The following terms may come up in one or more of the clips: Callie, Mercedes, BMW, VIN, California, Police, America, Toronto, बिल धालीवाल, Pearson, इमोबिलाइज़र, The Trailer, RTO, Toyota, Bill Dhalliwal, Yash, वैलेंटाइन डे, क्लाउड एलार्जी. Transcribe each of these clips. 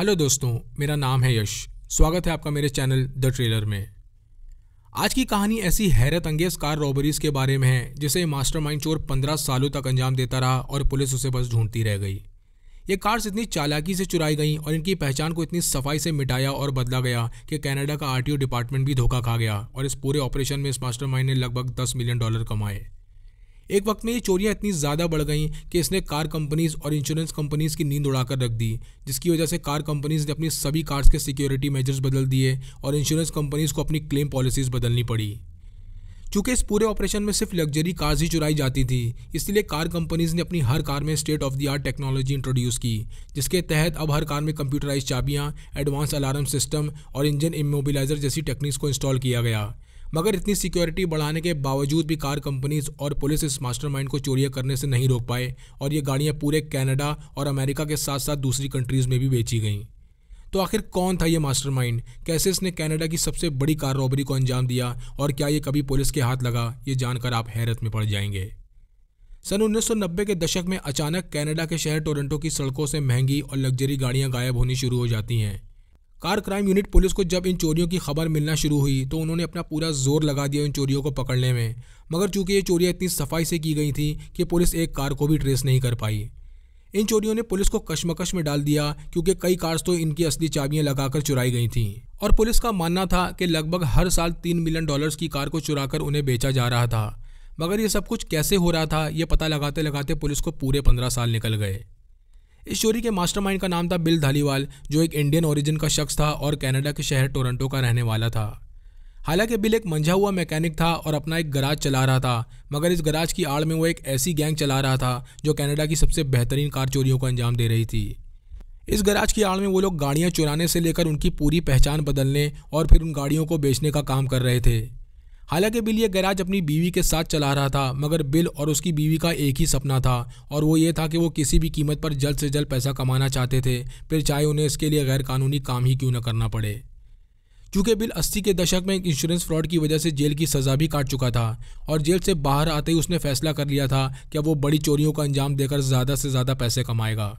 Hello दोस्तों, मेरा नाम है यश। स्वागत है आपका मेरे चैनल द ट्रेलर में। आज की कहानी ऐसी हैरत अंगेज कार रॉबरीज के बारे में है जिसे मास्टरमाइंड चोर 15 सालों तक अंजाम देता रहा और पुलिस उसे बस ढूंढती रह गई। ये कार्स इतनी चालाकी से चुराई गईं और इनकी पहचान को इतनी सफाई से मिटाया और बदला गया कि कनाडा का RTO डिपार्टमेंट भी धोखा खा गया और इस पूरे ऑपरेशन में इस मास्टरमाइंड ने लगभग $10 मिलियन कमाए। एक वक्त में ये चोरियां इतनी ज़्यादा बढ़ गईं कि इसने कार कंपनीज और इंश्योरेंस कंपनीज की नींद उड़ाकर रख दी, जिसकी वजह से कार कंपनीज ने अपनी सभी कार्स के सिक्योरिटी मेजर्स बदल दिए और इंश्योरेंस कंपनीज को अपनी क्लेम पॉलिसीज बदलनी पड़ी। चूँकि इस पूरे ऑपरेशन में सिर्फ लग्जरी कार्स ही चुराई जाती थी, इसलिए कार कंपनीज ने अपनी हर कार में state of the art technology introduce की, जिसके तहत अब हर कार में कंप्यूटराइज चाबियाँ, एडवांस अलार्म सिस्टम और इंजन इमोबिलाइजर जैसी टेक्निक्स को इंस्टॉल किया गया। मगर इतनी सिक्योरिटी बढ़ाने के बावजूद भी कार कंपनीज और पुलिस इस मास्टरमाइंड को चोरियां करने से नहीं रोक पाए और ये गाड़ियां पूरे कनाडा और अमेरिका के साथ साथ दूसरी कंट्रीज़ में भी बेची गईं। तो आखिर कौन था ये मास्टरमाइंड? कैसे इसने कनाडा की सबसे बड़ी कार रॉबरी को अंजाम दिया और क्या ये कभी पुलिस के हाथ लगा? ये जानकर आप हैरत में पड़ जाएंगे। सन 1990 के दशक में अचानक कनाडा के शहर टोरंटो की सड़कों से महंगी और लग्जरी गाड़ियाँ गायब होनी शुरू हो जाती हैं। कार क्राइम यूनिट पुलिस को जब इन चोरियों की खबर मिलना शुरू हुई तो उन्होंने अपना पूरा जोर लगा दिया इन चोरियों को पकड़ने में। मगर चूंकि ये चोरियां इतनी सफाई से की गई थी कि पुलिस एक कार को भी ट्रेस नहीं कर पाई। इन चोरियों ने पुलिस को कश्मकश में डाल दिया क्योंकि कई कार्स तो इनकी असली चाबियां लगाकर चुराई गई थीं और पुलिस का मानना था कि लगभग हर साल $3 मिलियन की कार को चुराकर उन्हें बेचा जा रहा था। मगर ये सब कुछ कैसे हो रहा था ये पता लगाते लगाते पुलिस को पूरे 15 साल निकल गए। इस चोरी के मास्टरमाइंड का नाम था बिल धालीवाल, जो एक इंडियन ओरिजिन का शख्स था और कनाडा के शहर टोरंटो का रहने वाला था। हालांकि बिल एक मंझा हुआ मैकेनिक था और अपना एक गराज चला रहा था, मगर इस गराज की आड़ में वो एक ऐसी गैंग चला रहा था जो कनाडा की सबसे बेहतरीन कार चोरियों को अंजाम दे रही थी। इस गराज की आड़ में वो लोग गाड़ियाँ चुराने से लेकर उनकी पूरी पहचान बदलने और फिर उन गाड़ियों को बेचने का काम कर रहे थे। हालांकि बिल ये गैराज अपनी बीवी के साथ चला रहा था, मगर बिल और उसकी बीवी का एक ही सपना था और वो ये था कि वो किसी भी कीमत पर जल्द से जल्द पैसा कमाना चाहते थे, फिर चाहे उन्हें इसके लिए गैर कानूनी काम ही क्यों न करना पड़े। क्योंकि बिल 80 के दशक में एक इंश्योरेंस फ्रॉड की वजह से जेल की सज़ा भी काट चुका था और जेल से बाहर आते ही उसने फैसला कर लिया था कि वो बड़ी चोरियों का अंजाम देकर ज़्यादा से ज़्यादा पैसे कमाएगा।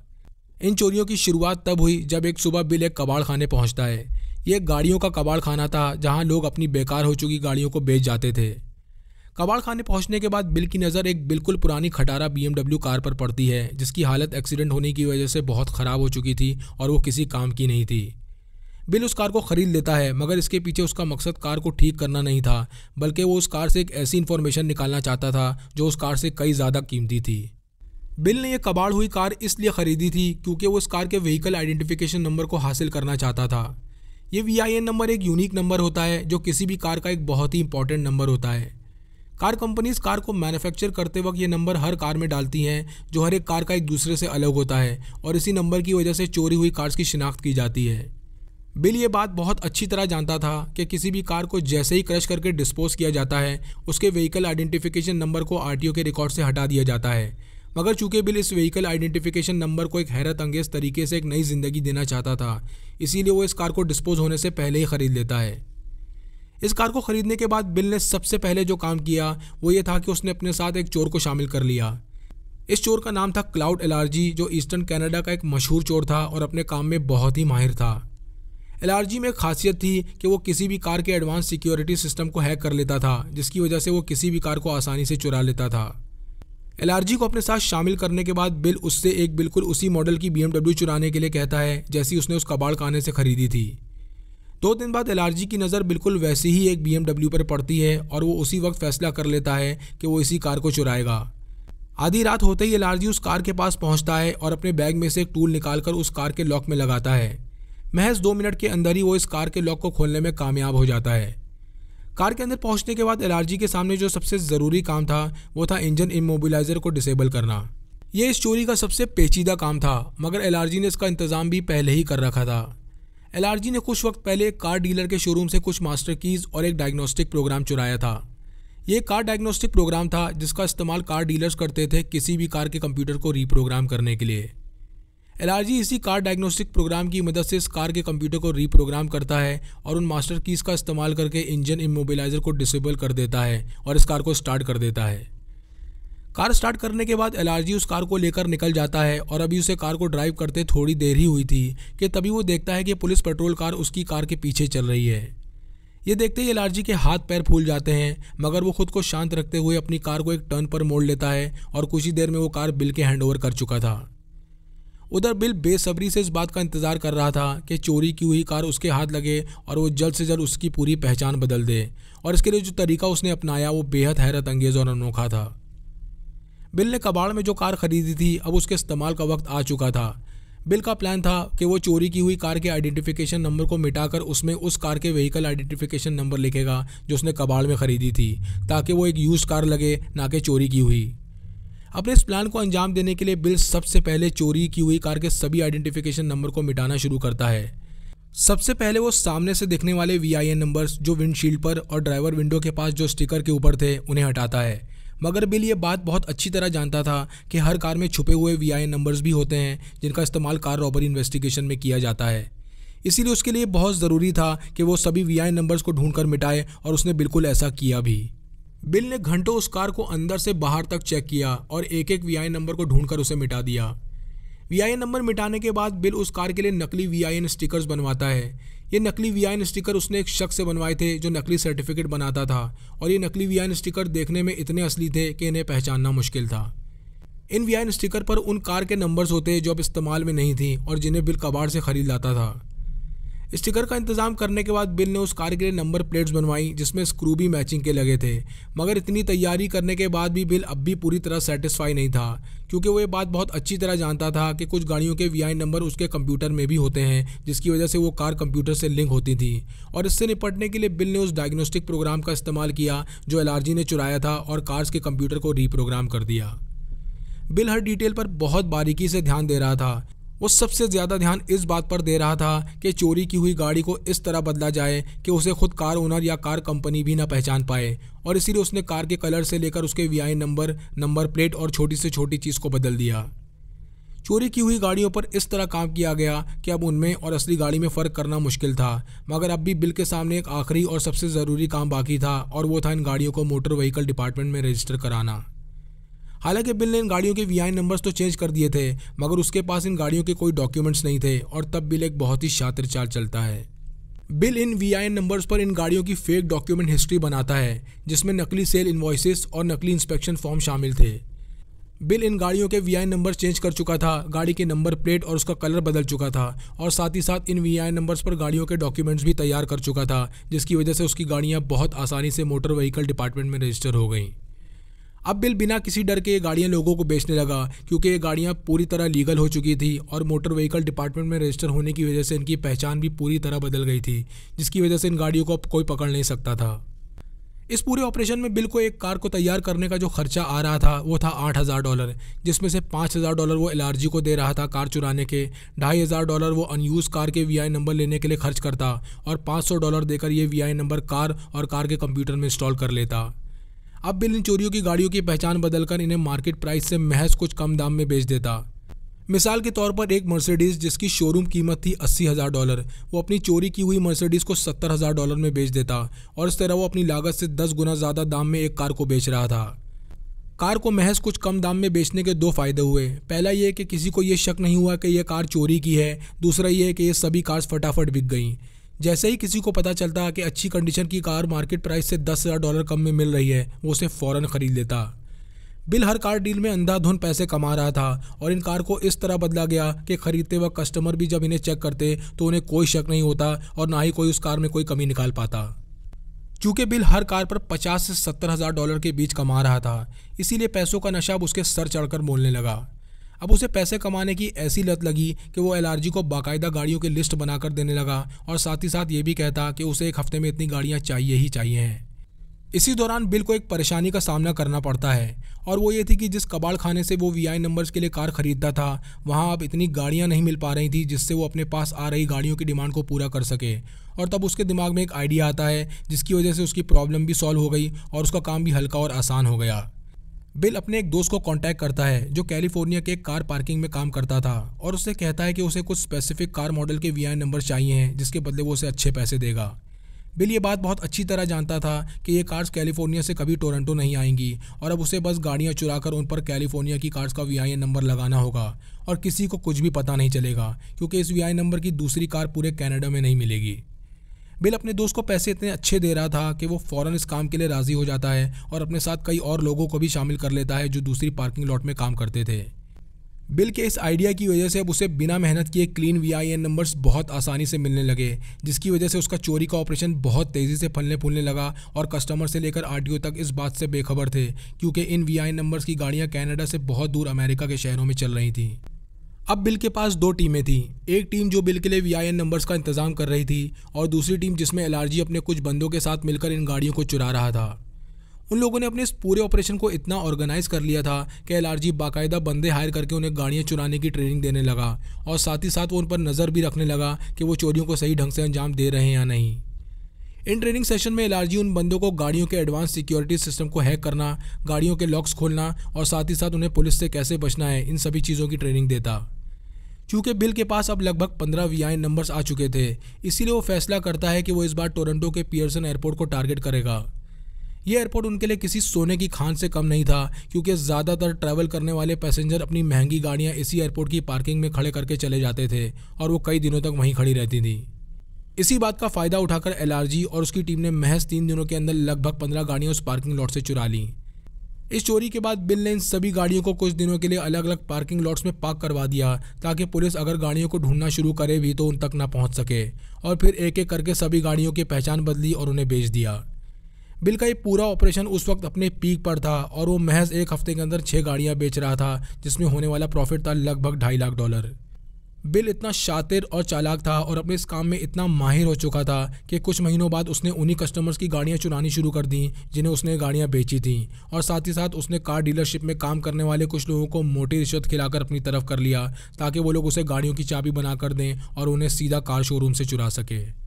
इन चोरियों की शुरुआत तब हुई जब एक सुबह बिल एक कबाड़ खाने पहुँचता है। ये गाड़ियों का कबाड़ खाना था जहां लोग अपनी बेकार हो चुकी गाड़ियों को बेच जाते थे। कबाड़ खाने पहुंचने के बाद बिल की नज़र एक बिल्कुल पुरानी खटारा BMW कार पर पड़ती है, जिसकी हालत एक्सीडेंट होने की वजह से बहुत ख़राब हो चुकी थी और वो किसी काम की नहीं थी। बिल उस कार को ख़रीद लेता है, मगर इसके पीछे उसका मकसद कार को ठीक करना नहीं था, बल्कि वो उस कार से एक ऐसी इन्फॉर्मेशन निकालना चाहता था जो उस कार से कई ज़्यादा कीमती थी। बिल ने यह कबाड़ हुई कार इसलिए ख़रीदी थी क्योंकि वो उस कार के व्हीकल आइडेंटिफिकेशन नंबर को हासिल करना चाहता था। ये VIN नंबर एक यूनिक नंबर होता है जो किसी भी कार का एक बहुत ही इंपॉर्टेंट नंबर होता है। कार कंपनीज कार को मैन्युफैक्चर करते वक्त ये नंबर हर कार में डालती हैं, जो हर एक कार का एक दूसरे से अलग होता है और इसी नंबर की वजह से चोरी हुई कार्स की शिनाख्त की जाती है। बिल ये बात बहुत अच्छी तरह जानता था कि किसी भी कार को जैसे ही क्रश करके डिस्पोज किया जाता है, उसके व्हीकल आइडेंटिफिकेशन नंबर को RTO के रिकॉर्ड से हटा दिया जाता है। मगर चूंकि बिल इस व्हीकल आइडेंटिफिकेशन नंबर को एक हैरत अंगेज तरीके से एक नई ज़िंदगी देना चाहता था, इसीलिए वो इस कार को डिस्पोज होने से पहले ही ख़रीद लेता है। इस कार को ख़रीदने के बाद बिल ने सबसे पहले जो काम किया वो ये था कि उसने अपने साथ एक चोर को शामिल कर लिया। इस चोर का नाम था क्लाउड एलार्जी, जो ईस्टर्न कनाडा का एक मशहूर चोर था और अपने काम में बहुत ही माहिर था। एलार्जी में एक खासियत थी कि वो किसी भी कार के एडवांस सिक्योरिटी सिस्टम को हैक कर लेता था, जिसकी वजह से वो किसी भी कार को आसानी से चुरा लेता था। एलार्जी को अपने साथ शामिल करने के बाद बिल उससे एक बिल्कुल उसी मॉडल की BMW चुराने के लिए कहता है जैसी उसने उस कबाड़ खाने से ख़रीदी थी। 2 दिन बाद एलार्जी की नज़र बिल्कुल वैसी ही एक BMW पर पड़ती है और वो उसी वक्त फैसला कर लेता है कि वो इसी कार को चुराएगा। आधी रात होते ही एलार्जी उस कार के पास पहुँचता है और अपने बैग में से एक टूल निकाल कर उस कार के लॉक में लगाता है। महज 2 मिनट के अंदर ही वो इस कार के लॉक को खोलने में कामयाब हो जाता है। कार के अंदर पहुंचने के बाद एलार्जी के सामने जो सबसे ज़रूरी काम था वो था इंजन इमोबिलाइज़र को डिसेबल करना। यह इस चोरी का सबसे पेचीदा काम था, मगर एलार्जी ने इसका इंतज़ाम भी पहले ही कर रखा था। एलार्जी ने कुछ वक्त पहले एक कार डीलर के शोरूम से कुछ मास्टर कीज़ और एक डायग्नोस्टिक प्रोग्राम चुराया था। ये कार डायग्नोस्टिक प्रोग्राम था जिसका इस्तेमाल कार डीलर्स करते थे किसी भी कार के कंप्यूटर को रीप्रोग्राम करने के लिए। एलार्जी इसी कार डायग्नोस्टिक प्रोग्राम की मदद से इस कार के कंप्यूटर को रीप्रोग्राम करता है और उन मास्टर कीज़ का इस्तेमाल करके इंजन इमोबिलाइज़र को डिसेबल कर देता है और इस कार को स्टार्ट कर देता है। कार स्टार्ट करने के बाद एलआरजी उस कार को लेकर निकल जाता है और अभी उसे कार को ड्राइव करते थोड़ी देर ही हुई थी कि तभी वो देखता है कि पुलिस पेट्रोल कार उसकी कार के पीछे चल रही है। ये देखते ही एलआरजी के हाथ पैर फूल जाते हैं, मगर वो खुद को शांत रखते हुए अपनी कार को एक टर्न पर मोड़ लेता है और कुछ ही देर में वो कार बिल के हैंड ओवर कर चुका था। उधर बिल बेसब्री से इस बात का इंतज़ार कर रहा था कि चोरी की हुई कार उसके हाथ लगे और वो जल्द से जल्द उसकी पूरी पहचान बदल दे, और इसके लिए जो तरीका उसने अपनाया वो बेहद हैरत अंगेज़ और अनोखा था। बिल ने कबाड़ में जो कार खरीदी थी अब उसके इस्तेमाल का वक्त आ चुका था। बिल का प्लान था कि वो चोरी की हुई कार के आइडेंटिफिकेशन नंबर को मिटाकर उसमें उस कार के व्हीकल आइडेंटिफिकेशन नंबर लिखेगा जो उसने कबाड़ में खरीदी थी, ताकि वो एक यूज्ड कार लगे, ना कि चोरी की हुई। अपने इस प्लान को अंजाम देने के लिए बिल सबसे पहले चोरी की हुई कार के सभी आइडेंटिफिकेशन नंबर को मिटाना शुरू करता है। सबसे पहले वो सामने से दिखने वाले VIN नंबर्स जो विंडशील्ड पर और ड्राइवर विंडो के पास जो स्टिकर के ऊपर थे उन्हें हटाता है, मगर बिल ये बात बहुत अच्छी तरह जानता था कि हर कार में छुपे हुए VIN नंबर्स भी होते हैं जिनका इस्तेमाल कार रॉबरी इन्वेस्टिगेशन में किया जाता है। इसीलिए उसके लिए बहुत ज़रूरी था कि वो सभी VIN नंबर्स को ढूंढ कर मिटाए, और उसने बिल्कुल ऐसा किया भी। बिल ने घंटों उस कार को अंदर से बाहर तक चेक किया और एक एक VIN नंबर को ढूंढकर उसे मिटा दिया। VIN नंबर मिटाने के बाद बिल उस कार के लिए नकली VIN स्टिकर्स बनवाता है। ये नकली VIN स्टिकर उसने एक शख्स से बनवाए थे जो नकली सर्टिफिकेट बनाता था, और ये नकली VIN स्टिकर देखने में इतने असली थे कि इन्हें पहचानना मुश्किल था। इन VIN स्टिकर पर उन कार के नंबर्स होते जो अब इस्तेमाल में नहीं थी और जिन्हें बिल कबाड़ से खरीद लाता था। स्टिकर का इंतजाम करने के बाद बिल ने उस कार के लिए नंबर प्लेट्स बनवाई जिसमें स्क्रू भी मैचिंग के लगे थे, मगर इतनी तैयारी करने के बाद भी बिल अब भी पूरी तरह सेटिस्फाई नहीं था, क्योंकि वो ये बात बहुत अच्छी तरह जानता था कि कुछ गाड़ियों के VIN नंबर उसके कंप्यूटर में भी होते हैं, जिसकी वजह से वो कार कंप्यूटर से लिंक होती थी। और इससे निपटने के लिए बिल ने उस डायग्नोस्टिक प्रोग्राम का इस्तेमाल किया जो एलआरजी ने चुराया था और कार्स के कंप्यूटर को रीप्रोग्राम कर दिया। बिल हर डिटेल पर बहुत बारीकी से ध्यान दे रहा था। वो सबसे ज़्यादा ध्यान इस बात पर दे रहा था कि चोरी की हुई गाड़ी को इस तरह बदला जाए कि उसे खुद कार ओनर या कार कंपनी भी ना पहचान पाए, और इसीलिए उसने कार के कलर से लेकर उसके VIN नंबर, नंबर प्लेट और छोटी से छोटी चीज़ को बदल दिया। चोरी की हुई गाड़ियों पर इस तरह काम किया गया कि अब उनमें और असली गाड़ी में फ़र्क करना मुश्किल था, मगर अब भी बिल के सामने एक आखिरी और सबसे ज़रूरी काम बाकी था, और वो था इन गाड़ियों को मोटर व्हीकल डिपार्टमेंट में रजिस्टर कराना। हालांकि बिल ने इन गाड़ियों के VIN नंबर्स तो चेंज कर दिए थे, मगर उसके पास इन गाड़ियों के कोई डॉक्यूमेंट्स नहीं थे, और तब बिल एक बहुत ही शातिर चाल चलता है। बिल इन VIN नंबर्स पर इन गाड़ियों की फेक डॉक्यूमेंट हिस्ट्री बनाता है, जिसमें नकली सेल इन्वॉइसेस और नकली इंस्पेक्शन फॉर्म शामिल थे। बिल इन गाड़ियों के VIN नंबर्स चेंज कर चुका था, गाड़ी के नंबर प्लेट और उसका कलर बदल चुका था, और साथ ही साथ इन VIN नंबर्स पर गाड़ियों के डॉक्यूमेंट्स भी तैयार कर चुका था, जिसकी वजह से उसकी गाड़ियाँ बहुत आसानी से मोटर व्हीकल डिपार्टमेंट में रजिस्टर हो गई। अब बिल बिना किसी डर के ये गाड़ियाँ लोगों को बेचने लगा, क्योंकि ये गाड़ियाँ पूरी तरह लीगल हो चुकी थी और मोटर व्हीकल डिपार्टमेंट में रजिस्टर होने की वजह से इनकी पहचान भी पूरी तरह बदल गई थी, जिसकी वजह से इन गाड़ियों को अब कोई पकड़ नहीं सकता था। इस पूरे ऑपरेशन में बिल को एक कार को तैयार करने का जो खर्चा आ रहा था वो था $8,000, जिसमें से $5,000 वो एलआरजी को दे रहा था कार चुराने के, $2,500 वो अनयूज कार के VIN नंबर लेने के लिए खर्च करता, और $500 देकर ये VIN नंबर कार और कार के कंप्यूटर में इंस्टॉल कर लेता। अब बिल इन चोरियों की गाड़ियों की पहचान बदलकर इन्हें मार्केट प्राइस से महज कुछ कम दाम में बेच देता। मिसाल के तौर पर एक मर्सिडीज़ जिसकी शोरूम कीमत थी $80,000, वो अपनी चोरी की हुई मर्सिडीज़ को $70,000 में बेच देता, और इस तरह वो अपनी लागत से 10 गुना ज़्यादा दाम में एक कार को बेच रहा था। कार को महज कुछ कम दाम में बेचने के दो फ़ायदे हुए। पहला ये कि किसी को ये शक नहीं हुआ कि यह कार चोरी की है, दूसरा ये है कि ये सभी कार्स फटाफट बिक गईं। जैसे ही किसी को पता चलता कि अच्छी कंडीशन की कार मार्केट प्राइस से $10,000 कम में मिल रही है, वो उसे फ़ौरन ख़रीद लेता। बिल हर कार डील में अंधाधुन पैसे कमा रहा था, और इन कार को इस तरह बदला गया कि ख़रीदते वक्त कस्टमर भी जब इन्हें चेक करते तो उन्हें कोई शक नहीं होता और ना ही कोई उस कार में कोई कमी निकाल पाता। चूँकि बिल हर कार पर $50,000 से $70,000 के बीच कमा रहा था, इसीलिए पैसों का नशा अब उसके सर चढ़कर बोलने लगा। अब उसे पैसे कमाने की ऐसी लत लगी कि वो एलआरजी को बाकायदा गाड़ियों की लिस्ट बनाकर देने लगा, और साथ ही साथ ये भी कहता कि उसे एक हफ्ते में इतनी गाड़ियाँ चाहिए ही चाहिए हैं। इसी दौरान बिल को एक परेशानी का सामना करना पड़ता है, और वो ये थी कि जिस कबाड़ खाने से वो VIN नंबर्स के लिए कार खरीदता था वहाँ अब इतनी गाड़ियाँ नहीं मिल पा रही थी जिससे वो अपने पास आ रही गाड़ियों की डिमांड को पूरा कर सके। और तब उसके दिमाग में एक आइडिया आता है, जिसकी वजह से उसकी प्रॉब्लम भी सॉल्व हो गई और उसका काम भी हल्का और आसान हो गया। बिल अपने एक दोस्त को कांटेक्ट करता है जो कैलिफोर्निया के एक कार पार्किंग में काम करता था, और उससे कहता है कि उसे कुछ स्पेसिफिक कार मॉडल के VIN नंबर चाहिए हैं, जिसके बदले वो उसे अच्छे पैसे देगा। बिल ये बात बहुत अच्छी तरह जानता था कि ये कार्स कैलिफोर्निया से कभी टोरंटो नहीं आएंगी और अब उसे बस गाड़ियाँ चुराकर उन पर कैलिफोर्निया की कार्स का VIN नंबर लगाना होगा और किसी को कुछ भी पता नहीं चलेगा क्योंकि इस VIN नंबर की दूसरी कार पूरे कनाडा में नहीं मिलेगी। बिल अपने दोस्त को पैसे इतने अच्छे दे रहा था कि वो फ़ौरन इस काम के लिए राज़ी हो जाता है और अपने साथ कई और लोगों को भी शामिल कर लेता है जो दूसरी पार्किंग लॉट में काम करते थे। बिल के इस आइडिया की वजह से अब उसे बिना मेहनत किए क्लीन VIN नंबर्स बहुत आसानी से मिलने लगे, जिसकी वजह से उसका चोरी का ऑपरेशन बहुत तेज़ी से फलने फूलने लगा और कस्टमर से लेकर RTO तक इस बात से बेखबर थे क्योंकि इन VIN नंबर्स की गाड़ियां कनाडा से बहुत दूर अमेरिका के शहरों में चल रही थी। अब बिल के पास दो टीमें थीं, एक टीम जो बिल के लिए VIN नंबर्स का इंतज़ाम कर रही थी और दूसरी टीम जिसमें एलआरजी अपने कुछ बंदों के साथ मिलकर इन गाड़ियों को चुरा रहा था। उन लोगों ने अपने इस पूरे ऑपरेशन को इतना ऑर्गेनाइज कर लिया था कि एलआरजी बाकायदा बंदे हायर करके उन्हें गाड़ियाँ चुराने की ट्रेनिंग देने लगा और साथ ही साथ वो उन पर नज़र भी रखने लगा कि वो चोरियों को सही ढंग से अंजाम दे रहे हैं या नहीं। इन ट्रेनिंग सेशन में एलआरजी उन बंदों को गाड़ियों के एडवांस सिक्योरिटी सिस्टम को हैक करना, गाड़ियों के लॉक्स खोलना और साथ ही साथ उन्हें पुलिस से कैसे बचना है, इन सभी चीज़ों की ट्रेनिंग देता। चूँकि बिल के पास अब लगभग 15 VIN नंबर्स आ चुके थे, इसीलिए वो फैसला करता है कि वो इस बार टोरंटो के पियर्सन एयरपोर्ट को टारगेट करेगा। ये एयरपोर्ट उनके लिए किसी सोने की खान से कम नहीं था क्योंकि ज़्यादातर ट्रैवल करने वाले पैसेंजर अपनी महंगी गाड़ियाँ इसी एयरपोर्ट की पार्किंग में खड़े करके चले जाते थे और वो कई दिनों तक वहीं खड़ी रहती थी। इसी बात का फ़ायदा उठाकर एलआरजी और उसकी टीम ने महज 3 दिनों के अंदर लगभग 15 गाड़ियाँ उस पार्किंग लॉट से चुरा लीं। इस चोरी के बाद बिल ने इन सभी गाड़ियों को कुछ दिनों के लिए अलग अलग पार्किंग लॉट्स में पार्क करवा दिया ताकि पुलिस अगर गाड़ियों को ढूंढना शुरू करे भी तो उन तक ना पहुँच सके, और फिर एक एक करके सभी गाड़ियों की पहचान बदली और उन्हें बेच दिया। बिल का ये पूरा ऑपरेशन उस वक्त अपने पीक पर था और वो महज एक हफ्ते के अंदर 6 गाड़ियाँ बेच रहा था जिसमें होने वाला प्रॉफिट था लगभग $2.5 लाख। बिल इतना शातिर और चालाक था और अपने इस काम में इतना माहिर हो चुका था कि कुछ महीनों बाद उसने उन्हीं कस्टमर्स की गाड़ियाँ चुरानी शुरू कर दी जिन्हें उसने गाड़ियाँ बेची थीं, और साथ ही साथ उसने कार डीलरशिप में काम करने वाले कुछ लोगों को मोटी रिश्वत खिलाकर अपनी तरफ कर लिया ताकि वो लोग उसे गाड़ियों की चाबी बना कर दें और उन्हें सीधा कार शोरूम से चुरा सके।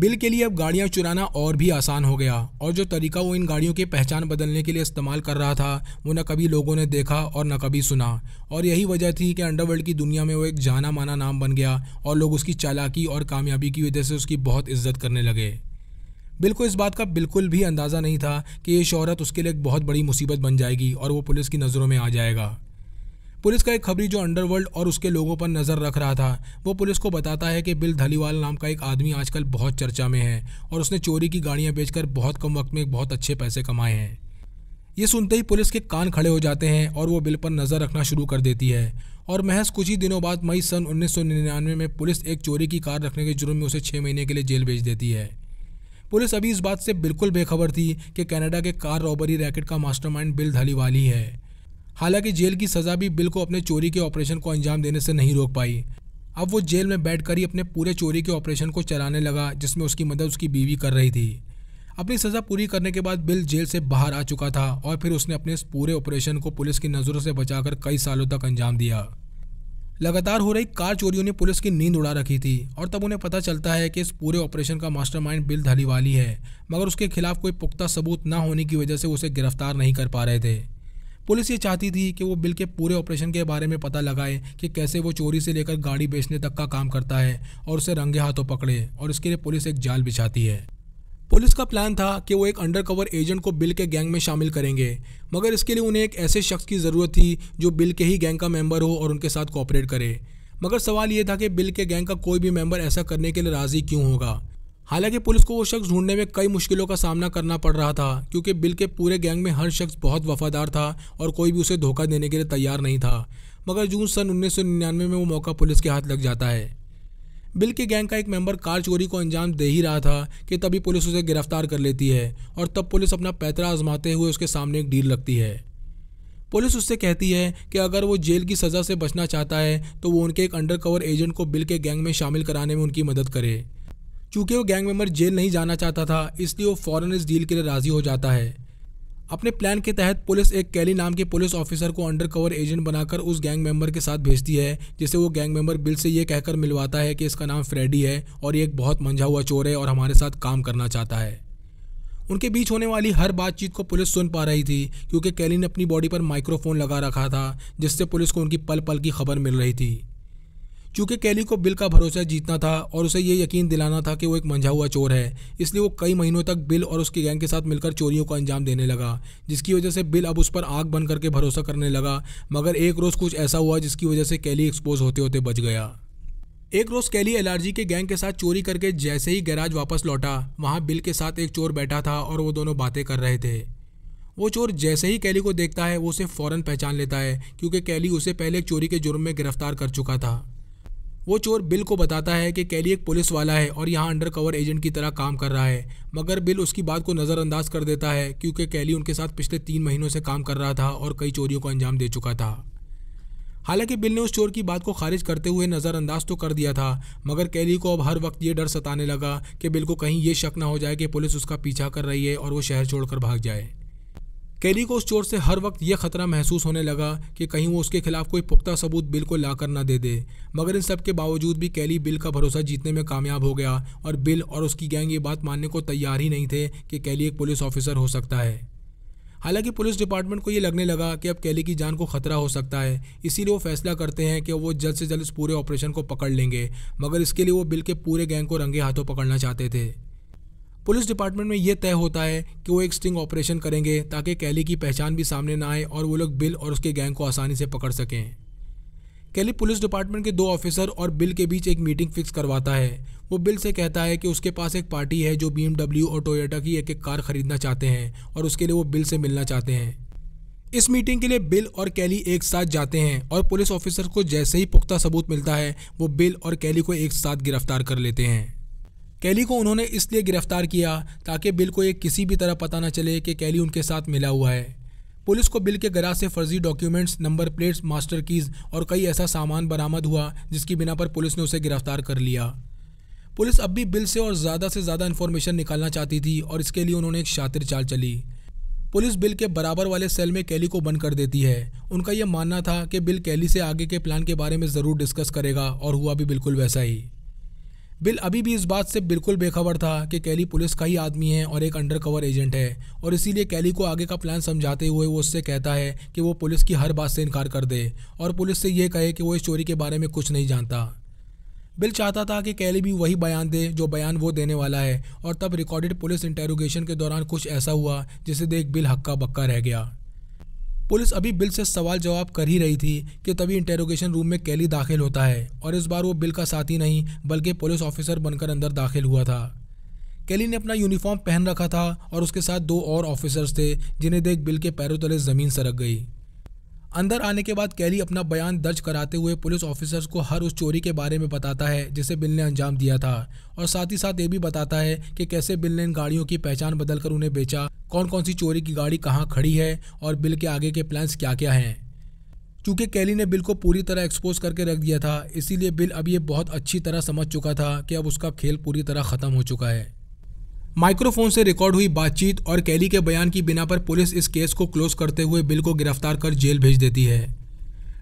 बिल के लिए अब गाड़ियाँ चुराना और भी आसान हो गया और जो तरीका वो इन गाड़ियों की पहचान बदलने के लिए इस्तेमाल कर रहा था वो न कभी लोगों ने देखा और न कभी सुना, और यही वजह थी कि अंडरवर्ल्ड की दुनिया में वो एक जाना माना नाम बन गया और लोग उसकी चालाकी और कामयाबी की वजह से उसकी बहुत इज्जत करने लगे। बिल को इस बात का बिल्कुल भी अंदाज़ा नहीं था कि ये शोहरत उसके लिए एक बहुत बड़ी मुसीबत बन जाएगी और वो पुलिस की नज़रों में आ जाएगा। पुलिस का एक खबरी जो अंडरवर्ल्ड और उसके लोगों पर नज़र रख रहा था वो पुलिस को बताता है कि बिल धालीवाल नाम का एक आदमी आजकल बहुत चर्चा में है और उसने चोरी की गाड़ियां बेचकर बहुत कम वक्त में बहुत अच्छे पैसे कमाए हैं। ये सुनते ही पुलिस के कान खड़े हो जाते हैं और वो बिल पर नज़र रखना शुरू कर देती है, और महज कुछ ही दिनों बाद मई सन 1999 में पुलिस एक चोरी की कार रखने के जुर्म में उसे 6 महीने के लिए जेल भेज देती है। पुलिस अभी इस बात से बिल्कुल बेखबर थी कि कनाडा के कार रॉबरी रैकेट का मास्टरमाइंड बिल धालीवाल ही है। हालांकि जेल की सज़ा भी बिल को अपने चोरी के ऑपरेशन को अंजाम देने से नहीं रोक पाई। अब वो जेल में बैठकर ही अपने पूरे चोरी के ऑपरेशन को चलाने लगा जिसमें उसकी मदद उसकी बीवी कर रही थी। अपनी सज़ा पूरी करने के बाद बिल जेल से बाहर आ चुका था और फिर उसने अपने इस पूरे ऑपरेशन को पुलिस की नज़रों से बचाकर कई सालों तक अंजाम दिया। लगातार हो रही कार चोरियों ने पुलिस की नींद उड़ा रखी थी और तब उन्हें पता चलता है कि इस पूरे ऑपरेशन का मास्टरमाइंड बिल धालीवाल है, मगर उसके खिलाफ कोई पुख्ता सबूत ना होने की वजह से उसे गिरफ्तार नहीं कर पा रहे थे। पुलिस ये चाहती थी कि वो बिल के पूरे ऑपरेशन के बारे में पता लगाए कि कैसे वो चोरी से लेकर गाड़ी बेचने तक का काम करता है और उसे रंगे हाथों पकड़े, और इसके लिए पुलिस एक जाल बिछाती है। पुलिस का प्लान था कि वो एक अंडरकवर एजेंट को बिल के गैंग में शामिल करेंगे, मगर इसके लिए उन्हें एक ऐसे शख्स की ज़रूरत थी जो बिल के ही गैंग का मेंबर हो और उनके साथ कोऑपरेट करे। मगर सवाल ये था कि बिल के गैंग का कोई भी मेंबर ऐसा करने के लिए राज़ी क्यों होगा। हालांकि पुलिस को वो शख्स ढूंढने में कई मुश्किलों का सामना करना पड़ रहा था क्योंकि बिल के पूरे गैंग में हर शख्स बहुत वफादार था और कोई भी उसे धोखा देने के लिए तैयार नहीं था, मगर जून सन 1999 में वो मौका पुलिस के हाथ लग जाता है। बिल के गैंग का एक मेंबर कार चोरी को अंजाम दे ही रहा था कि तभी पुलिस उसे गिरफ्तार कर लेती है, और तब पुलिस अपना पैतरा आजमाते हुए उसके सामने एक डील रखती है। पुलिस उससे कहती है कि अगर वो जेल की सज़ा से बचना चाहता है तो वो उनके एक अंडरकवर एजेंट को बिल के गैंग में शामिल कराने में उनकी मदद करे। चूँकि वो गैंग मेंबर जेल नहीं जाना चाहता था इसलिए वो फौरन इस डील के लिए राज़ी हो जाता है। अपने प्लान के तहत पुलिस एक कैली नाम के पुलिस ऑफिसर को अंडरकवर एजेंट बनाकर उस गैंग मेंबर के साथ भेजती है, जिसे वो गैंग मेंबर बिल से ये कहकर मिलवाता है कि इसका नाम फ्रेडी है और ये एक बहुत मंझा हुआ चोर है और हमारे साथ काम करना चाहता है। उनके बीच होने वाली हर बातचीत को पुलिस सुन पा रही थी क्योंकि कैली ने अपनी बॉडी पर माइक्रोफोन लगा रखा था जिससे पुलिस को उनकी पल पल की खबर मिल रही थी। चूंकि कैली को बिल का भरोसा जीतना था और उसे ये यकीन दिलाना था कि वो एक मंझा हुआ चोर है, इसलिए वो कई महीनों तक बिल और उसकी गैंग के साथ मिलकर चोरियों को अंजाम देने लगा, जिसकी वजह से बिल अब उस पर आंख बंद करके भरोसा करने लगा। मगर एक रोज़ कुछ ऐसा हुआ जिसकी वजह से कैली एक्सपोज होते होते बच गया। एक रोज़ कैली एलआरजी के गैंग के साथ चोरी करके जैसे ही गैराज वापस लौटा, वहाँ बिल के साथ एक चोर बैठा था और वो दोनों बातें कर रहे थे। वो चोर जैसे ही कैली को देखता है वो उसे फ़ौरन पहचान लेता है, क्योंकि कैली उसे पहले एक चोरी के जुर्म में गिरफ्तार कर चुका था। वो चोर बिल को बताता है कि कैली एक पुलिस वाला है और यहाँ अंडरकवर एजेंट की तरह काम कर रहा है, मगर बिल उसकी बात को नज़रअंदाज कर देता है क्योंकि कैली उनके साथ पिछले 3 महीनों से काम कर रहा था और कई चोरियों को अंजाम दे चुका था। हालांकि बिल ने उस चोर की बात को खारिज करते हुए नज़रअंदाज तो कर दिया था, मगर कैली को अब हर वक्त ये डर सताने लगा कि बिल को कहीं ये शक ना हो जाए कि पुलिस उसका पीछा कर रही है और वो शहर छोड़कर भाग जाए। कैली को उस चोर से हर वक्त ये खतरा महसूस होने लगा कि कहीं वो उसके खिलाफ कोई पुख्ता सबूत बिल को लाकर ना दे दे। मगर इन सब के बावजूद भी कैली बिल का भरोसा जीतने में कामयाब हो गया और बिल और उसकी गैंग ये बात मानने को तैयार ही नहीं थे कि कैली एक पुलिस ऑफिसर हो सकता है। हालांकि पुलिस डिपार्टमेंट को ये लगने लगा कि अब कैली की जान को खतरा हो सकता है, इसीलिए वो फैसला करते हैं कि वो जल्द से जल्द इस पूरे ऑपरेशन को पकड़ लेंगे, मगर इसके लिए वो बिल के पूरे गैंग को रंगे हाथों पकड़ना चाहते थे। पुलिस डिपार्टमेंट में ये तय होता है कि वो एक स्टिंग ऑपरेशन करेंगे ताकि कैली की पहचान भी सामने ना आए और वो लोग बिल और उसके गैंग को आसानी से पकड़ सकें। कैली पुलिस डिपार्टमेंट के 2 ऑफिसर और बिल के बीच एक मीटिंग फिक्स करवाता है। वो बिल से कहता है कि उसके पास एक पार्टी है जो BMW और टोयोटा की एक एक कार खरीदना चाहते हैं और उसके लिए वो बिल से मिलना चाहते हैं। इस मीटिंग के लिए बिल और कैली एक साथ जाते हैं और पुलिस ऑफिसर को जैसे ही पुख्ता सबूत मिलता है वो बिल और कैली को एक साथ गिरफ्तार कर लेते हैं। कैली को उन्होंने इसलिए गिरफ्तार किया ताकि बिल को एक किसी भी तरह पता न चले कि कैली उनके साथ मिला हुआ है। पुलिस को बिल के गराज से फर्जी documents, number plates, master keys और कई ऐसा सामान बरामद हुआ जिसकी बिना पर पुलिस ने उसे गिरफ्तार कर लिया। पुलिस अब भी बिल से और ज़्यादा से ज़्यादा इन्फॉर्मेशन निकालना चाहती थी और इसके लिए उन्होंने एक शातिर चाल चली। पुलिस बिल के बराबर वाले सेल में कैली को बंद कर देती है। उनका यह मानना था कि बिल कैली से आगे के प्लान के बारे में ज़रूर डिस्कस करेगा और हुआ भी बिल्कुल वैसा ही। बिल अभी भी इस बात से बिल्कुल बेखबर था कि कैली पुलिस का ही आदमी है और एक अंडरकवर एजेंट है, और इसीलिए कैली को आगे का प्लान समझाते हुए वो उससे कहता है कि वो पुलिस की हर बात से इनकार कर दे और पुलिस से ये कहे कि वो इस चोरी के बारे में कुछ नहीं जानता। बिल चाहता था कि कैली भी वही बयान दे जो बयान वो देने वाला है, और तब रिकॉर्डेड पुलिस इंटेरोगेशन के दौरान कुछ ऐसा हुआ जिसे देख बिल हक्का बक्का रह गया। पुलिस अभी बिल से सवाल जवाब कर ही रही थी कि तभी इंटेरोगेशन रूम में कैली दाखिल होता है, और इस बार वो बिल का साथी नहीं बल्कि पुलिस ऑफिसर बनकर अंदर दाखिल हुआ था। कैली ने अपना यूनिफॉर्म पहन रखा था और उसके साथ 2 और ऑफिसर्स थे, जिन्हें देख बिल के पैरों तले ज़मीन सरक गई। अंदर आने के बाद कैली अपना बयान दर्ज कराते हुए पुलिस ऑफिसर्स को हर उस चोरी के बारे में बताता है जिसे बिल ने अंजाम दिया था, और साथ ही साथ ये भी बताता है कि कैसे बिल ने इन गाड़ियों की पहचान बदल कर उन्हें बेचा, कौन कौन सी चोरी की गाड़ी कहाँ खड़ी है और बिल के आगे के प्लान्स क्या क्या हैं। चूँकि कैली ने बिल को पूरी तरह एक्सपोज करके रख दिया था, इसीलिए बिल अब ये बहुत अच्छी तरह समझ चुका था कि अब उसका खेल पूरी तरह ख़त्म हो चुका है। माइक्रोफोन से रिकॉर्ड हुई बातचीत और कैली के बयान की बिना पर पुलिस इस केस को क्लोज करते हुए बिल को गिरफ्तार कर जेल भेज देती है।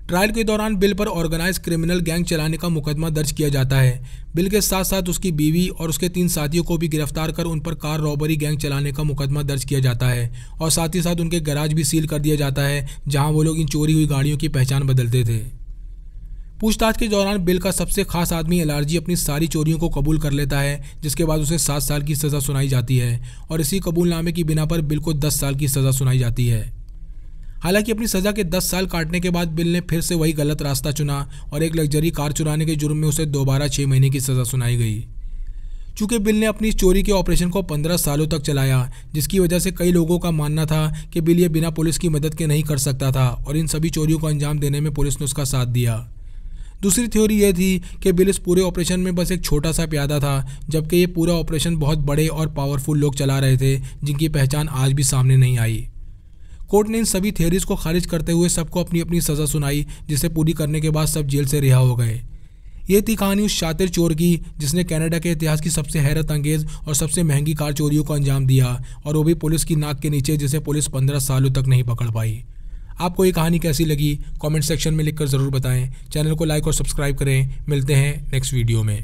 ट्रायल के दौरान बिल पर ऑर्गेनाइज क्रिमिनल गैंग चलाने का मुकदमा दर्ज किया जाता है। बिल के साथ साथ उसकी बीवी और उसके 3 साथियों को भी गिरफ्तार कर उन पर कार रॉबरी गैंग चलाने का मुकदमा दर्ज किया जाता है, और साथ ही साथ उनके गैराज भी सील कर दिया जाता है जहाँ वो लोग इन चोरी हुई गाड़ियों की पहचान बदलते थे। पूछताछ के दौरान बिल का सबसे खास आदमी एलआरजी अपनी सारी चोरियों को कबूल कर लेता है, जिसके बाद उसे 7 साल की सज़ा सुनाई जाती है, और इसी कबूलनामे की बिना पर बिल को 10 साल की सज़ा सुनाई जाती है। हालांकि अपनी सज़ा के 10 साल काटने के बाद बिल ने फिर से वही गलत रास्ता चुना और एक लग्जरी कार चुराने के जुर्म में उसे दोबारा 6 महीने की सज़ा सुनाई गई। चूँकि बिल ने अपनी चोरी के ऑपरेशन को 15 सालों तक चलाया, जिसकी वजह से कई लोगों का मानना था कि बिल ये बिना पुलिस की मदद के नहीं कर सकता था, और इन सभी चोरियों को अंजाम देने में पुलिस ने उसका साथ दिया। दूसरी थ्योरी यह थी कि बिल इस पूरे ऑपरेशन में बस एक छोटा सा प्यादा था, जबकि ये पूरा ऑपरेशन बहुत बड़े और पावरफुल लोग चला रहे थे जिनकी पहचान आज भी सामने नहीं आई। कोर्ट ने इन सभी थ्योरीज को खारिज करते हुए सबको अपनी अपनी सज़ा सुनाई, जिसे पूरी करने के बाद सब जेल से रिहा हो गए। ये थी कहानी उस शातिर चोर की जिसने कनाडा के इतिहास की सबसे हैरत अंगेज़ और सबसे महंगी कार चोरियों को अंजाम दिया, और वो भी पुलिस की नाक के नीचे, जिसे पुलिस 15 सालों तक नहीं पकड़ पाई। आपको ये कहानी कैसी लगी कमेंट सेक्शन में लिखकर ज़रूर बताएं। चैनल को लाइक और सब्सक्राइब करें। मिलते हैं नेक्स्ट वीडियो में।